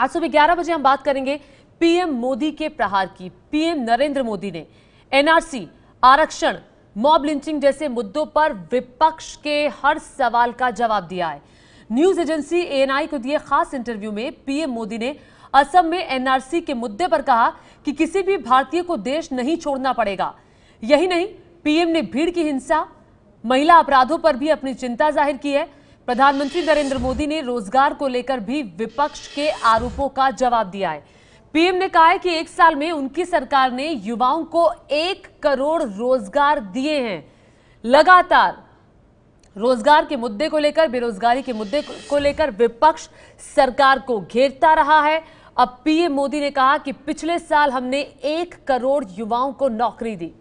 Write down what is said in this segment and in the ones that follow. आज सुबह 11 बजे हम बात करेंगे पीएम मोदी के प्रहार की। पीएम नरेंद्र मोदी ने एनआरसी, आरक्षण, मॉब लिंचिंग जैसे मुद्दों पर विपक्ष के हर सवाल का जवाब दिया है। न्यूज एजेंसी एएनआई को दिए खास इंटरव्यू में पीएम मोदी ने असम में एनआरसी के मुद्दे पर कहा कि किसी भी भारतीय को देश नहीं छोड़ना पड़ेगा। यही नहीं, पीएम ने भीड़ की हिंसा, महिला अपराधों पर भी अपनी चिंता जाहिर की है। प्रधानमंत्री नरेंद्र मोदी ने रोजगार को लेकर भी विपक्ष के आरोपों का जवाब दिया है। पीएम ने कहा है कि एक साल में उनकी सरकार ने युवाओं को 1 करोड़ रोजगार दिए हैं। लगातार रोजगार के मुद्दे को लेकर, बेरोजगारी के मुद्दे को लेकर विपक्ष सरकार को घेरता रहा है। अब पीएम मोदी ने कहा कि पिछले साल हमने 1 करोड़ युवाओं को नौकरी दी।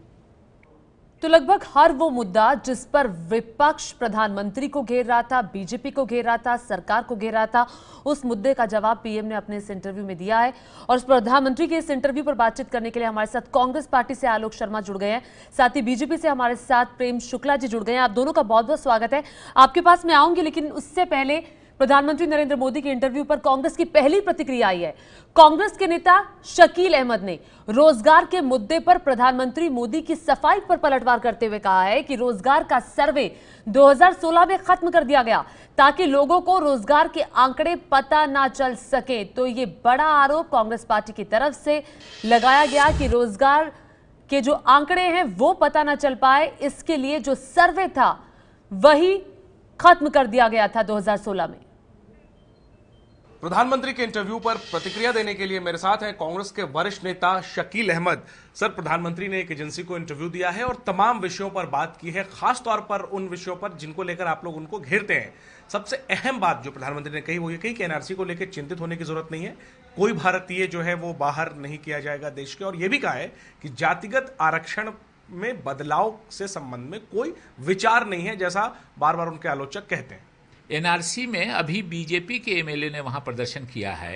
तो लगभग हर वो मुद्दा जिस पर विपक्ष प्रधानमंत्री को घेर रहा था, बीजेपी को घेर रहा था, सरकार को घेर रहा था, उस मुद्दे का जवाब पीएम ने अपने इस इंटरव्यू में दिया है। और प्रधानमंत्री के इस इंटरव्यू पर बातचीत करने के लिए हमारे साथ कांग्रेस पार्टी से आलोक शर्मा जुड़ गए हैं, साथ ही बीजेपी से हमारे साथ प्रेम शुक्ला जी जुड़ गए हैं। आप दोनों का बहुत बहुत स्वागत है। आपके पास मैं आऊंगी, लेकिन उससे पहले प्रधानमंत्री नरेंद्र मोदी के इंटरव्यू पर कांग्रेस की पहली प्रतिक्रिया आई है। कांग्रेस के नेता शकील अहमद ने रोजगार के मुद्दे पर प्रधानमंत्री मोदी की सफाई पर पलटवार करते हुए कहा है कि रोजगार का सर्वे 2016 में खत्म कर दिया गया ताकि लोगों को रोजगार के आंकड़े पता ना चल सके। तो ये बड़ा आरोप कांग्रेस पार्टी की तरफ से लगाया गया कि रोजगार के जो आंकड़े हैं वो पता ना चल पाए, इसके लिए जो सर्वे था वही खत्म कर दिया गया था 2016 में। प्रधानमंत्री के इंटरव्यू पर प्रतिक्रिया देने के लिए मेरे साथ हैं कांग्रेस के वरिष्ठ नेता शकील अहमद। सर, प्रधानमंत्री ने एक एजेंसी को इंटरव्यू दिया है और तमाम विषयों पर बात की है, खास तौर पर उन विषयों पर जिनको लेकर आप लोग उनको घेरते हैं। सबसे अहम बात जो प्रधानमंत्री ने कही वो ये कही कि एनआरसी को लेकर चिंतित होने की जरूरत नहीं है, कोई भारतीय जो है वो बाहर नहीं किया जाएगा देश के। और ये भी कहा है कि जातिगत आरक्षण में बदलाव से संबंध में कोई विचार नहीं है, जैसा बार बार उनके आलोचक कहते हैं। एनआरसी में अभी बीजेपी के एमएलए ने वहाँ प्रदर्शन किया है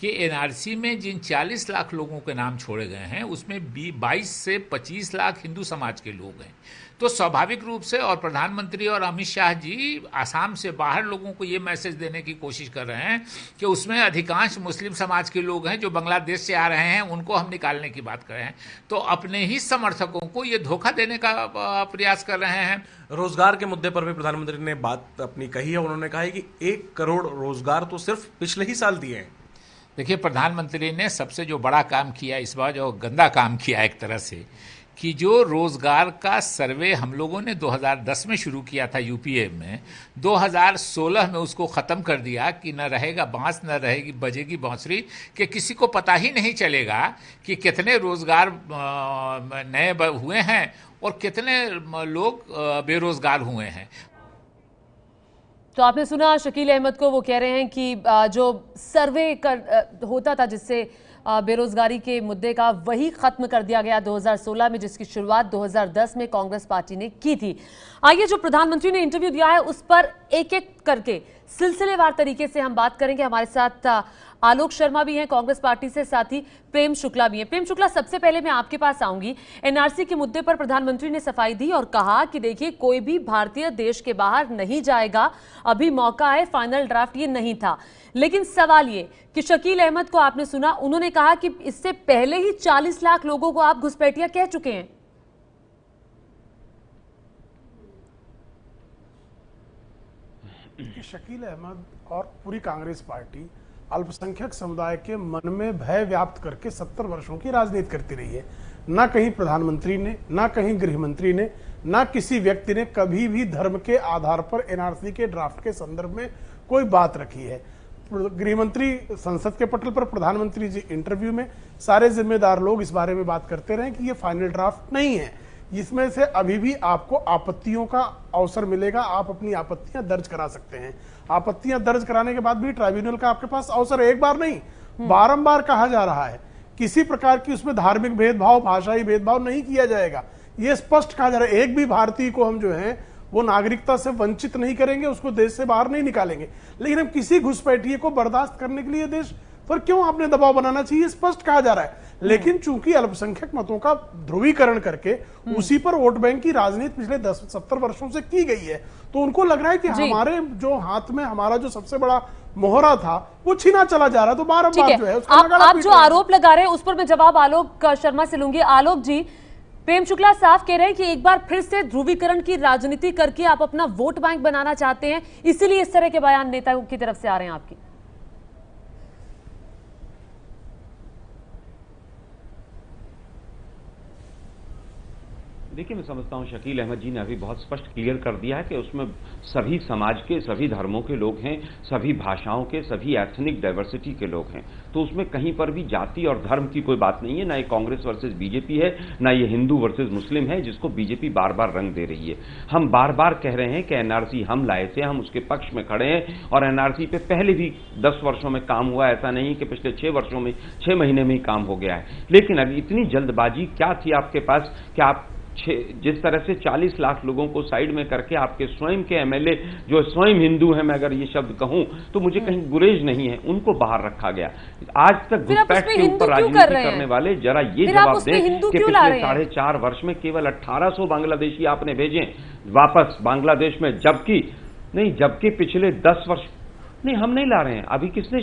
कि एनआरसी में जिन 40 लाख लोगों के नाम छोड़े गए हैं उसमें 22 से 25 लाख हिंदू समाज के लोग हैं। तो स्वाभाविक रूप से और प्रधानमंत्री और अमित शाह जी आसाम से बाहर लोगों को ये मैसेज देने की कोशिश कर रहे हैं कि उसमें अधिकांश मुस्लिम समाज के लोग हैं जो बांग्लादेश से आ रहे हैं, उनको हम निकालने की बात कर रहे हैं। तो अपने ही समर्थकों को ये धोखा देने का प्रयास कर रहे हैं। रोजगार के मुद्दे पर भी प्रधानमंत्री ने बात अपनी कही है। उन्होंने कहा है कि 1 करोड़ रोजगार तो सिर्फ पिछले ही साल दिए हैं। देखिए, प्रधानमंत्री ने सबसे जो बड़ा काम किया इस बार, जो गंदा काम किया एक तरह से, कि जो रोज़गार का सर्वे हम लोगों ने 2010 में शुरू किया था यूपीए में, 2016 में उसको ख़त्म कर दिया कि न रहेगा बांस, न रहेगी बजेगी बांसुरी, कि किसी को पता ही नहीं चलेगा कि कितने रोज़गार नए हुए हैं और कितने लोग बेरोज़गार हुए हैं। तो आपने सुना शकील अहमद को, वो कह रहे हैं कि जो सर्वे होता था जिससे बेरोजगारी के मुद्दे का, वही खत्म कर दिया गया 2016 में, जिसकी शुरुआत 2010 में कांग्रेस पार्टी ने की थी। आइए, जो प्रधानमंत्री ने इंटरव्यू दिया है उस पर एक एक करके सिलसिलेवार तरीके से हम बात करेंगे। हमारे साथ आलोक शर्मा भी हैं कांग्रेस पार्टी से, साथ ही प्रेम शुक्ला भी हैं। प्रेम शुक्ला, सबसे पहले मैं आपके पास आऊंगी। एनआरसी के मुद्दे पर प्रधानमंत्री ने सफाई दी और कहा कि देखिए, कोई भी भारतीय देश के बाहर नहीं जाएगा, अभी मौका है, फाइनल ड्राफ्ट ये नहीं था। लेकिन सवाल ये कि शकील अहमद को आपने सुना, उन्होंने कहा कि इससे पहले ही 40 लाख लोगों को आप घुसपैठिया कह चुके हैं। शकील अहमद और पूरी कांग्रेस पार्टी अल्पसंख्यक समुदाय के मन में भय व्याप्त करके 70 वर्षों की राजनीति करती रही है। ना कहीं प्रधानमंत्री ने, ना कहीं गृह मंत्री ने, ना किसी व्यक्ति ने कभी भी धर्म के आधार पर एनआरसी के ड्राफ्ट के संदर्भ में कोई बात रखी है। गृह मंत्री संसद के पटल पर, प्रधानमंत्री जी इंटरव्यू में, सारे जिम्मेदार लोग इस बारे में बात करते रहे कि ये फाइनल ड्राफ्ट नहीं है, इसमें से अभी भी आपको आपत्तियों का अवसर मिलेगा, आप अपनी आपत्तियां दर्ज करा सकते हैं। आपत्तियां दर्ज कराने के बाद भी ट्राइब्यूनल का आपके पास अवसर एक बार नहीं, बारंबार कहा जा रहा है। किसी प्रकार की उसमें धार्मिक भेदभाव, भाषाई भेदभाव नहीं किया जाएगा, ये स्पष्ट कहा जा रहा है। एक भी भारतीय को हम जो है वो नागरिकता से वंचित नहीं करेंगे, उसको देश से बाहर नहीं निकालेंगे। लेकिन हम किसी घुसपैठिए को बर्दाश्त करने के लिए देश पर क्यों आपने दबाव बनाना चाहिए, स्पष्ट कहा जा रहा है। लेकिन चूंकि अल्पसंख्यक मतों का ध्रुवीकरण करके उसी पर वोट बैंक की राजनीति पिछले 70 वर्षों से की गई है, तो उनको लग रहा है कि हमारे जो हाथ में, हमारा जो सबसे बड़ा मोहरा था वो छीना चला जा रहा है। तो बार-बार जो है उसका आप जो आरोप लगा रहे हैं उस पर मैं जवाब आलोक शर्मा से लूंगी। आलोक जी, प्रेम शुक्ला साफ कह रहे हैं कि एक बार फिर से ध्रुवीकरण की राजनीति करके आप अपना वोट बैंक बनाना चाहते हैं, इसीलिए इस तरह के बयान नेताओं की तरफ से आ रहे हैं आपकी। देखिए, मैं समझता हूँ शकील अहमद जी ने अभी बहुत स्पष्ट क्लियर कर दिया है कि उसमें सभी समाज के, सभी धर्मों के लोग हैं, सभी भाषाओं के, सभी एथनिक डाइवर्सिटी के लोग हैं। तो उसमें कहीं पर भी जाति और धर्म की कोई बात नहीं है। ना ये कांग्रेस वर्सेस बीजेपी है, ना ये हिंदू वर्सेस मुस्लिम है जिसको बीजेपी बार बार रंग दे रही है। हम बार बार कह रहे हैं कि एनआरसी हम लाए थे, हम उसके पक्ष में खड़े हैं और एनआरसी पे पहले भी 10 वर्षों में काम हुआ। ऐसा नहीं कि पिछले 6 वर्षों में, 6 महीने में ही काम हो गया है। लेकिन अभी इतनी जल्दबाजी क्या थी आपके पास कि आप जिस तरह से 40 लाख लोगों को साइड में करके आपके स्वयं के एमएलए जो स्वयं हिंदू हैं, मैं अगर ये शब्द कहूं तो मुझे कहीं गुरेज नहीं है, उनको बाहर रखा गया। आज तक घुसपैठ के ऊपर राजनीति करने वाले जरा ये जवाब दें कि पिछले 4.5 वर्ष में केवल 1800 बांग्लादेशी आपने भेजे वापस बांग्लादेश में, जबकि नहीं, जबकि पिछले 10 वर्ष नहीं, हम नहीं ला रहे हैं। अभी किसने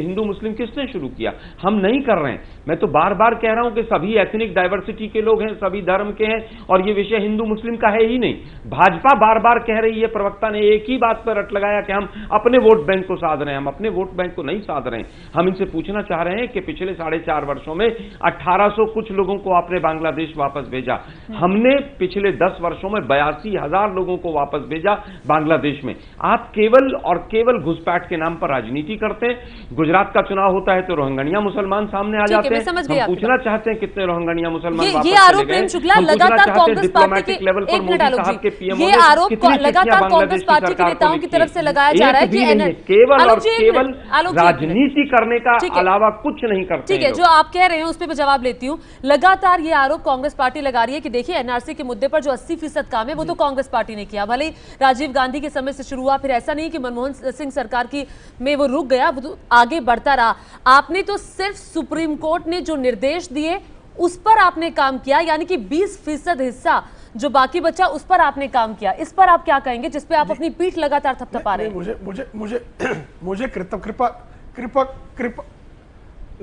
हिंदू मुस्लिम किसने शुरू किया, हम नहीं कर रहे हैं। मैं तो बार बार कह रहा हूं कि सभी एथनिक डाइवर्सिटी के लोग हैं, सभी धर्म के हैं और ये विषय हिंदू मुस्लिम का है ही नहीं। भाजपा बार बार कह रही है, प्रवक्ता ने एक ही बात पर रट लगाया कि हम अपने वोट बैंक को साध रहे हैं। हम अपने वोट बैंक को नहीं साध रहे हैं। हम इनसे पूछना चाह रहे हैं कि पिछले 4.5 वर्षों में 1800 कुछ लोगों को आपने बांग्लादेश वापस भेजा, हमने पिछले 10 वर्षों में 82,000 लोगों को वापस भेजा बांग्लादेश में। आप केवल और केवल घुसपैठ के नाम पर राजनीति करते हैं। गुजरात का चुनाव होता है तो रोहिंग्या मुसलमान सामने आ जाते हैं। हम पूछना चाहते हैं कितने रोहिंग्या मुसलमान वापस चले गए। लगातार कांग्रेस पार्टी के नेताओं की तरफ से लगाया जा रहा है कि केवल और केवल राजनीति करने का अलावा कुछ नहीं करते। ठीक है, जो आप कह रहे हैं उस पर मैं जवाब लेती हूँ। लगातार ये आरोप कांग्रेस पार्टी लगा रही है कि देखिए एनआरसी के मुद्दे पर जो 80% काम है वो तो कांग्रेस पार्टी ने किया, भले राजीव गांधी के समय से शुरू हुआ, फिर ऐसा नहीं कि मनमोहन सिंह सरकार की में वो रुक गया, वो तो आगे बढ़ता रहा। आपने तो सिर्फ सुप्रीम कोर्ट ने जो निर्देश दिए उस पर आपने काम किया, यानी कि 20% हिस्सा जो बाकी बचा उस पर आपने काम किया। इस पर आप क्या कहेंगे जिस पे आप अपनी पीठ लगातार थपथपा रहे हैं? मुझे मुझे मुझे मुझे कृपा कृपा कृपा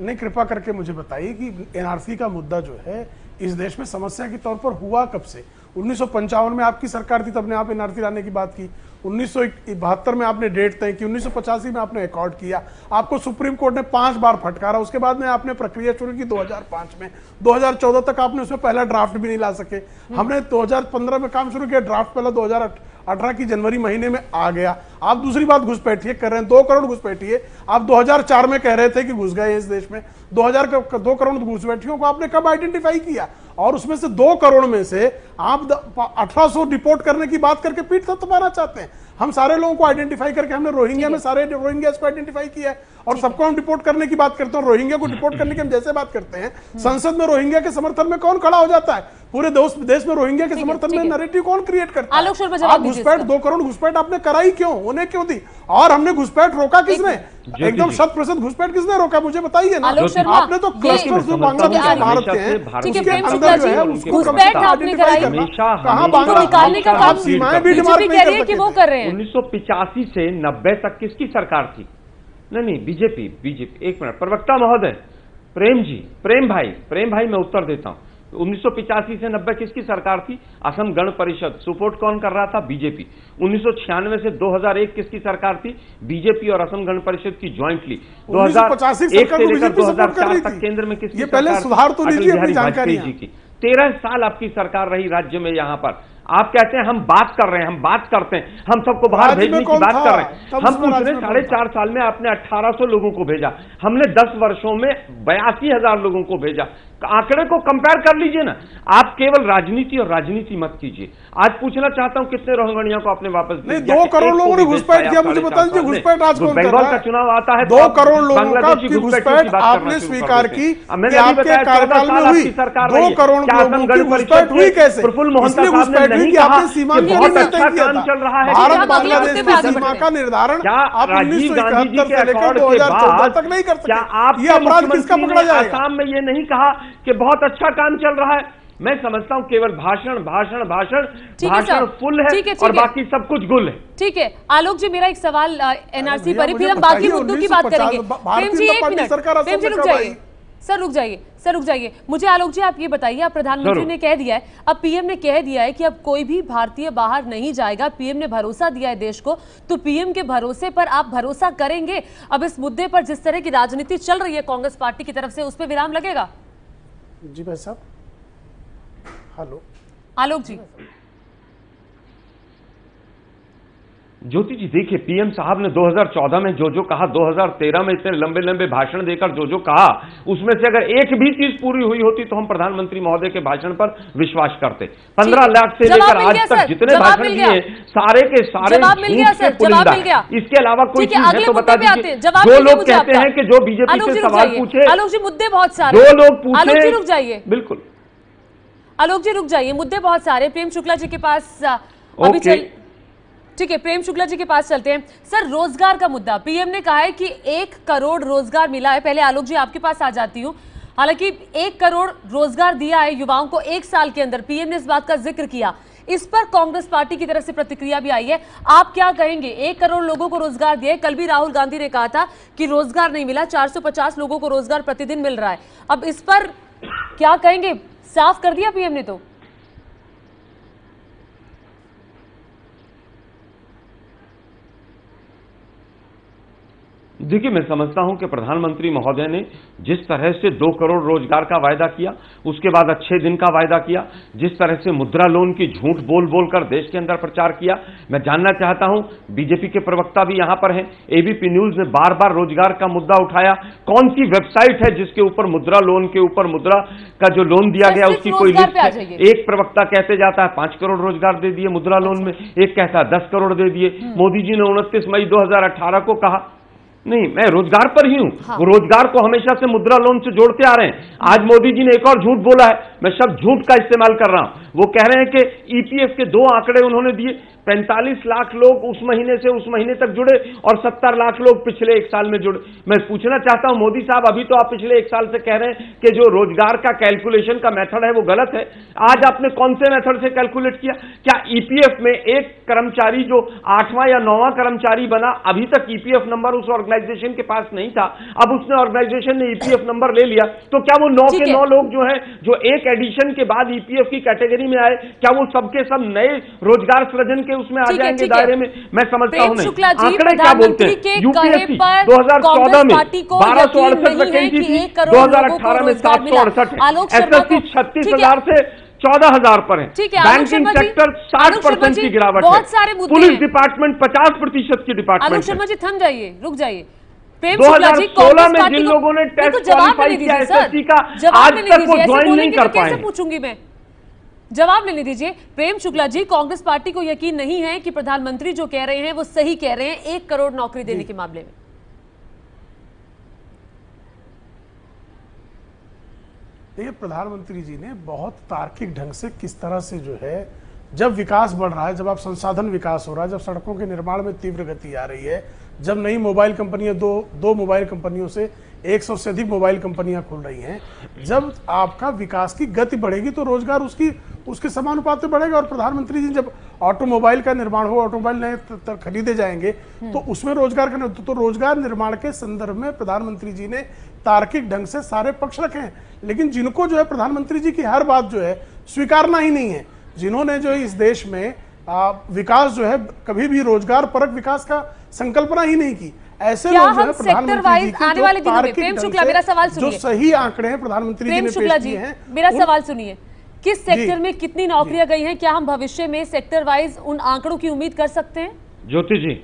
नहीं कृपा करके मुझे बताइए कि एनआरसी का मुद्दा जो है इस देश में समस्या के तौर पर हुआ कब से? 1955 में आपकी सरकार थी, तब ने आप एनआरसी लाने की बात की। 1972 में आपने डेट तय की, 1985 में आपने रिकॉर्ड किया, आपको सुप्रीम कोर्ट ने 5 बार फटकारा। उसके बाद में आपने प्रक्रिया शुरू की 2005 में, 2014 तक आपने उसमें पहला ड्राफ्ट भी नहीं ला सके। हमने 2015 में काम शुरू किया, ड्राफ्ट पहला 2018 की जनवरी महीने में आ गया। आप दूसरी बात घुसपैठिए कर रहे हैं, 2 करोड़ घुसपैठिए। आप 2004 में कह रहे थे कि घुस गए इस देश में। 2 करोड़ घुसपैठियों को आपने कब आइडेंटिफाई किया? और उसमें से 2 करोड़ में से आप 1800 डिपोर्ट करने की बात करके पीठ थपथपाना चाहते हैं। हम सारे लोगों को आइडेंटिफाई करके, हमने रोहिंग्या में सारे रोहिंग्या को आइडेंटिफाई किया है और सबको हम डिपोर्ट करने की बात करते हैं। रोहिंग्या को डिपोर्ट करने की हम जैसे बात करते हैं, संसद में रोहिंग्या के समर्थन में कौन खड़ा हो जाता है? पूरे देश में रोहिंग्या के समर्थन में नैरेटिव कौन क्रिएट करता है? आप घुसपैठ, 2 करोड़ घुसपैठ आपने कराई क्यों, होने क्यों दी? और हमने घुसपैठ रोका किसने? एकदम 100% घुसपैठ किसने रोका मुझे बताइए ना। आपने तो क्लस्टर्स जो बांग्लादेश और भारत के हैं, 1985 से 90 तक किसकी सरकार थी? नहीं, बीजेपी। एक मिनट प्रवक्ता महोदय, प्रेम भाई मैं उत्तर देता हूँ। 1985 से 90 किसकी सरकार थी? असम गण परिषद। सपोर्ट कौन कर रहा था? बीजेपी। 1996 से 2001 किसकी सरकार थी? बीजेपी और असम गण परिषद की ज्वाइंटली। 2001 से लेकर 2004 तक केंद्र में किसकी सरकार थी? 13 साल आपकी सरकार रही राज्य में। यहाँ पर आप कहते हैं हम बात कर रहे हैं, हम बात करते हैं, हम सबको बाहर भेजने की बात कर रहे हैं। हम पूछ रहे 4.5 साल में आपने 1800 लोगों को भेजा, हमने 10 वर्षों में 82,000 लोगों को भेजा। आंकड़े को कंपेयर कर लीजिए ना। आप केवल राजनीति और राजनीति मत कीजिए। आज पूछना चाहता हूं कितने रोहिंग्या को आपने वापस नहीं, 2 करोड़ लोगों ने घुसपैठ किया मुझे बता दीजिए। घुसपैठ आज कौन कर रहा है? बंगाल का चुनाव आता है, 2 करोड़ लोगों की घुसपैठ आपने स्वीकार की। मैंने अभी बताया 14 साल आपकी सरकार रही, 2 करोड़ लोगों की घुसपैठ हुई कैसे? प्रफुल्ल मोहन घुसपैठ नहीं कहा, सीमा काम चल रहा है। भारत बांग्लादेश की सीमा का निर्धारण आप 1971 से लेकर 2014 तक नहीं कर सकते। ये अपराध किसका पकड़ा जाएगा? आसाम में ये नहीं कहा कि बहुत अच्छा काम चल रहा है। मैं समझता हूँ केवल भाषण भाषण भाषण भाषण फुल है और बाकी सब कुछ गुल है। ठीक है आलोक जी, मेरा एक सवाल एनआरसी पर, फिर हम बाकी मुद्दों की बात करेंगे। प्रेम जी एक मिनट, रुक जाइए सर, रुक जाइए सर, रुक जाइए। मुझे आलोक जी आप ये बताइए, आप प्रधानमंत्री ने कह दिया है, अब पीएम ने कह दिया है कि अब कोई भी भारतीय बाहर नहीं जाएगा, पीएम ने भरोसा दिया है देश को, तो पीएम के भरोसे पर आप भरोसा करेंगे? अब इस मुद्दे पर जिस तरह की राजनीति चल रही है कांग्रेस पार्टी की तरफ से, उस पर विराम लगेगा? जी भाई साहब, हेलो आलोक जी। ज्योति जी देखिए, पीएम साहब ने 2014 में जो जो कहा, 2013 में इतने लंबे लंबे भाषण देकर जो जो कहा, उसमें से अगर एक भी चीज पूरी हुई होती तो हम प्रधानमंत्री महोदय के भाषण पर विश्वास करते। 15 लाख से लेकर आज तक जितने भाषण दिए सारे के सारे पुलिंदा, इसके अलावा कोई चीज है तो बता दीजिए। जो लोग कहते हैं कि जो बीजेपी से सवाल पूछे, आलोक जी मुद्दे बहुत सारे, जो लोग पूछे, रुक जाइए, बिल्कुल आलोक जी रुक जाइए, मुद्दे बहुत सारे। प्रेम शुक्ला जी के पास अभी ठीक है, प्रेम शुक्ला जी के पास चलते हैं। सर रोजगार का मुद्दा, पीएम ने कहा है कि 1 करोड़ रोजगार मिला है। पहले आलोक जी आपके पास आ जाती हूँ, हालांकि 1 करोड़ रोजगार दिया है युवाओं को 1 साल के अंदर, पीएम ने इस बात का जिक्र किया। इस पर कांग्रेस पार्टी की तरफ से प्रतिक्रिया भी आई है, आप क्या कहेंगे? 1 करोड़ लोगों को रोजगार दिया। कल भी राहुल गांधी ने कहा था कि रोजगार नहीं मिला, 450 लोगों को रोजगार प्रतिदिन मिल रहा है। अब इस पर क्या कहेंगे? साफ कर दिया पीएम ने तो। देखिए मैं समझता हूं कि प्रधानमंत्री महोदय ने जिस तरह से 2 करोड़ रोजगार का वायदा किया, उसके बाद अच्छे दिन का वायदा किया, जिस तरह से मुद्रा लोन की झूठ बोल बोलकर देश के अंदर प्रचार किया, मैं जानना चाहता हूं, बीजेपी के प्रवक्ता भी यहां पर हैं, एबीपी न्यूज ने बार बार रोजगार का मुद्दा उठाया, कौन सी वेबसाइट है जिसके ऊपर मुद्रा लोन के ऊपर मुद्रा का जो लोन दिया गया उसकी कोई लिस्ट है? एक प्रवक्ता कहते जाता है 5 करोड़ रोजगार दे दिए मुद्रा लोन में, एक कहता है 10 करोड़ दे दिए। मोदी जी ने 29 मई 2018 को कहा, नहीं मैं रोजगार पर ही हूं, हाँ। रोजगार को हमेशा से मुद्रा लोन से जोड़ते आ रहे हैं। आज मोदी जी ने एक और झूठ बोला है, मैं शब्द झूठ का इस्तेमाल कर रहा हूं। वो कह रहे हैं कि ईपीएफ के 2 आंकड़े उन्होंने दिए, 45 लाख लोग उस महीने से उस महीने तक जुड़े और 70 लाख लोग पिछले 1 साल में जुड़े। मैं पूछना चाहता हूं मोदी साहब, अभी तो आप पिछले 1 साल से कह रहे हैं कि जो रोजगार का कैलकुलेशन का मेथड है वो गलत है, आज आपने कौन से मेथड से कैलकुलेट किया? क्या ईपीएफ में एक कर्मचारी जो 8वां या 9वां कर्मचारी बना, अभी तक ईपीएफ नंबर उस ऑर्गेनाइजेशन के पास नहीं था, अब उसने ऑर्गेनाइजेशन ने ईपीएफ नंबर ले लिया, तो क्या वो 9 के 9 लोग जो है जो एक एडिशन के बाद ईपीएफ की कैटेगरी में आए, क्या वो सबके सब नए रोजगार सृजन के उसमें आ जाएंगे दायरे में? मैं समझता हूं नहीं। आंकड़े क्या बोलते हैं, यूपीएससी 2014 में 1268 वैकेंसी थी, 2018 में 768 है, एसएससी 36,000 से 14,000 पर है, बैंकिंग सेक्टर 60% की गिरावट है, पुलिस डिपार्टमेंट 50% की डिपार्टमेंट। आलोक शर्मा जी थम जाइए, रुक जाइए। 2016 में जिन लोगों ने टेस्ट क्वालिफाई किया एसएससी का, आज तक वो ज्वाइन नहीं कर पाए। पूछूंगी मैं, जवाब लेने दीजिए। प्रेम शुक्ला जी, कांग्रेस पार्टी को यकीन नहीं है कि प्रधानमंत्री जो कह रहे हैं वो सही कह रहे हैं 1 करोड़ नौकरी देने के मामले में? देखिए प्रधानमंत्री जी ने बहुत तार्किक ढंग से किस तरह से जो है, जब विकास बढ़ रहा है, जब आप संसाधन विकास हो रहा है, जब सड़कों के निर्माण में तीव्र गति आ रही है, जब नई मोबाइल कंपनियां दो मोबाइल कंपनियों से 100 से अधिक मोबाइल कंपनियां खुल रही हैं, जब आपका विकास की गति बढ़ेगी तो रोजगार उसके समानुपाती बढ़ेगा। और प्रधानमंत्री जी जब ऑटोमोबाइल का निर्माण हो, ऑटोमोबाइल नए खरीदे जाएंगे तो उसमें रोजगार का, तो रोजगार निर्माण के संदर्भ में प्रधानमंत्री जी ने तार्किक ढंग से सारे पक्ष रखे हैं। लेकिन जिनको जो है प्रधानमंत्री जी की हर बात जो है स्वीकारना ही नहीं है, जिन्होंने जो इस देश में विकास जो है, कभी भी रोजगार परक विकास का संकल्पना ही नहीं की, ऐसे लोग हैं प्रधानमंत्री जी आने वाले दिनों में। प्रेम शुक्ला मेरा सवाल सुनिए, जो सही आंकड़े हैं प्रधानमंत्री जी ने पेश किए हैं। मेरा सवाल सुनिए, किस सेक्टर में कितनी नौकरियां गई हैं? क्या हम भविष्य में सेक्टर वाइज उन आंकड़ों की उम्मीद कर सकते हैं? ज्योति जी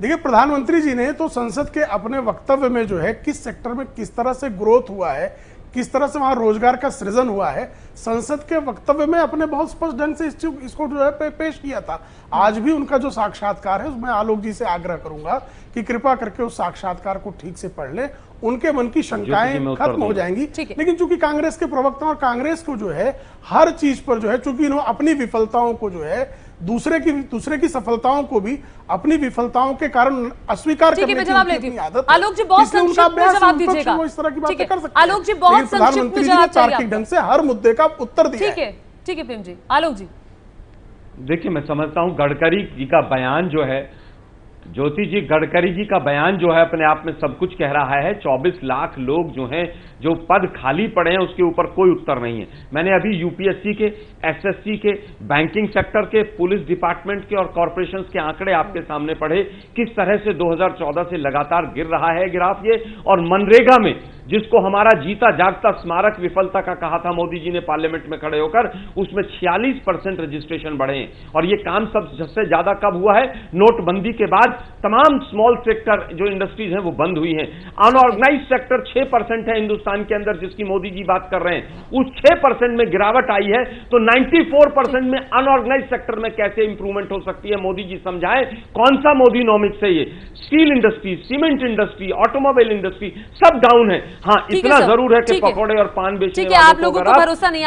देखिए, प्रधानमंत्री जी ने तो संसद के अपने वक्तव्य में जो है किस सेक्टर में किस तरह से ग्रोथ हुआ है, किस तरह से वहाँ रोजगार का सृजन हुआ है, संसद के वक्तव्य में अपने बहुत स्पष्ट ढंग से इसको जो है पेश किया था। आज भी उनका जो साक्षात्कार है उसमें आलोक जी से आग्रह करूंगा कि कृपा करके उस साक्षात्कार को ठीक से पढ़ लें, उनके मन की शंकाएं खत्म हो जाएंगी। लेकिन चूंकि कांग्रेस के प्रवक्ता और कांग्रेस को जो है हर चीज पर जो है, चूंकि अपनी विफलताओं को जो है दूसरे की सफलताओं को भी अपनी विफलताओं के कारण अस्वीकार करने की आदत। आलोक जी बहुत संक्षिप्त में जवाब दीजिएगा, इस तरह की बातें कर सकते हैं। आलोक जी बहुत संक्षिप्त में जवाब चाहिए, तार्किक ढंग से हर मुद्दे का उत्तर दिया। ठीक है प्रेम जी। आलोक जी देखिए, मैं समझता हूँ गडकरी जी का बयान जो है, ज्योति जी गडकरी जी का बयान जो है अपने आप में सब कुछ कह रहा है। 24 लाख लोग जो हैं, जो पद खाली पड़े हैं उसके ऊपर कोई उत्तर नहीं है। मैंने अभी यूपीएससी के, एसएससी के, बैंकिंग सेक्टर के, पुलिस डिपार्टमेंट के और कॉरपोरेशन के आंकड़े आपके सामने पढ़े, किस तरह से 2014 से लगातार गिर रहा है ग्राफ ये। और मनरेगा में जिसको हमारा जीता जागता स्मारक विफलता का कहा था मोदी जी ने पार्लियामेंट में खड़े होकर, उसमें 46% रजिस्ट्रेशन बढ़े हैं। और ये काम सबसे ज्यादा कब हुआ है? नोटबंदी के बाद तमाम स्मॉल सेक्टर जो इंडस्ट्रीज हैं वो बंद हुई हैं। अनऑर्गेनाइज सेक्टर 6% है हिंदुस्तान के अंदर, जिसकी मोदी जी बात कर रहे हैं, उस 6% में गिरावट आई है। तो 94% में अनऑर्गेनाइज सेक्टर में कैसे इंप्रूवमेंट हो सकती है, मोदी जी समझाएं। कौन सा मोदी नॉमिक्स है ये? Steel industry, cement industry, automobile industry सब डाउन है। हाँ, इतना जरूर है कि पकौड़े और पान बेचने वालों को अगर आप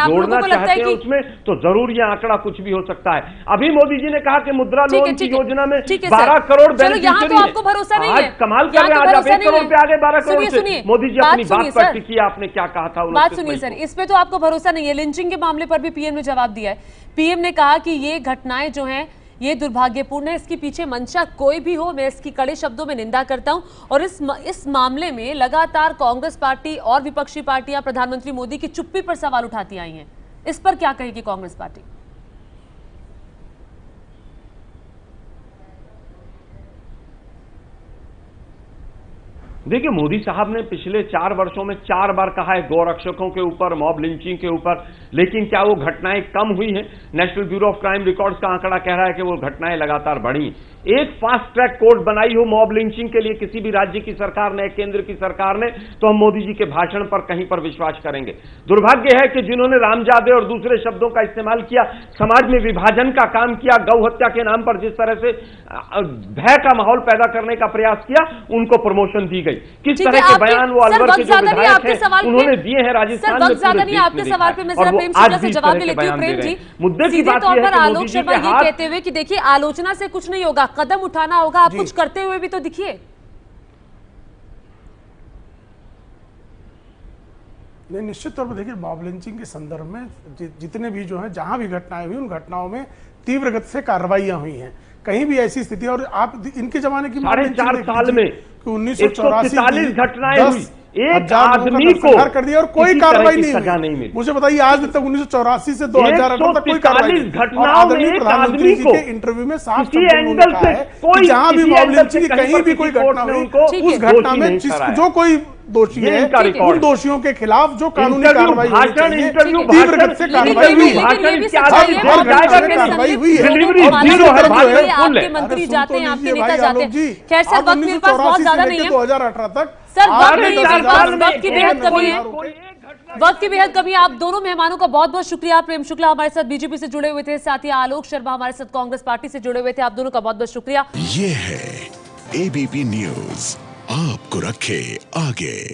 जोड़ना चाहते हैं उसमें, तो जरूर यह आंकड़ा कुछ भी हो सकता है। अभी मोदी जी ने कहा कि मुद्रा लोन की योजना में 12 करोड़ बेनिफिशियरी है। आपको भरोसा नहीं है, कमाल कर रहे हैं, आज आप 1 करोड़ पे आ गए 12 करोड़ से। मोदी जी अपनी बात पर टिकी, आपने क्या कहा था बात सुनिए सर, इस पे तो आपको भरोसा नहीं है। लिंचिंग के मामले पर भी पीएम ने जवाब दिया है। पीएम ने कहा कि ये घटनाएं जो है ये दुर्भाग्यपूर्ण है, इसके पीछे मंशा कोई भी हो मैं इसकी कड़े शब्दों में निंदा करता हूं। और इस मामले में लगातार कांग्रेस पार्टी और विपक्षी पार्टियां प्रधानमंत्री मोदी की चुप्पी पर सवाल उठाती आई हैं। इस पर क्या कहेगी कांग्रेस पार्टी? देखिए, मोदी साहब ने पिछले 4 वर्षों में 4 बार कहा है गौरक्षकों के ऊपर, मॉब लिंचिंग के ऊपर, लेकिन क्या वो घटनाएं कम हुई हैं? National Bureau of Crime Records का आंकड़ा कह रहा है कि वो घटनाएं लगातार बढ़ी। एक फास्ट ट्रैक कोर्ट बनाई हो मॉब लिंचिंग के लिए किसी भी राज्य की सरकार ने, केंद्र की सरकार ने, तो हम मोदी जी के भाषण पर कहीं पर विश्वास करेंगे? दुर्भाग्य है कि जिन्होंने रामजादे और दूसरे शब्दों का इस्तेमाल किया, समाज में विभाजन का काम किया, गौ हत्या के नाम पर जिस तरह से भय का माहौल पैदा करने का प्रयास किया, उनको प्रमोशन दी गई। किस तरह के बयान वो अलवर के जो विधायक हैं उन्होंने दिए हैं राजस्थान में। मुद्दे की बात है कि मोदी जी के हाथ कहते हुए कि देखिए आलोचना से कुछ नहीं होगा, कदम उठाना होगा। आप कुछ करते हुए भी तो दिखिए। नहीं, निश्चित तौर पर देखिए, मॉब लिंचिंग के संदर्भ में जितने भी जो हैं, जहां भी घटनाएं हुई, उन घटनाओं में तीव्र गति से कार्रवाइयां हुई हैं। कहीं भी ऐसी स्थिति, और आप इनके जमाने की 4.5 साल में 1984 घटनाएं, एक आदमी को कर दिया और कोई कार्रवाई नहीं मिली। मुझे बताइए, आज तक 1984 से 2018 तक कोई कार्रवाई नहीं। प्रधानमंत्री जी के इंटरव्यू में साफ है, जहां भी मॉब लिंचिंग की कहीं भी कोई घटना हुई, उस घटना में जो कोई दोषी है, उन दोषियों के खिलाफ जो कानूनी कार्रवाई हुई है 2018 तक। सर वक्त की बेहद कमी है। आप दोनों मेहमानों का बहुत बहुत शुक्रिया। प्रेम शुक्ला हमारे साथ बीजेपी से जुड़े हुए थे, साथ ही आलोक शर्मा हमारे साथ कांग्रेस पार्टी से जुड़े हुए थे। आप दोनों का बहुत बहुत शुक्रिया। ये है एबीपी न्यूज, आपको रखे आगे।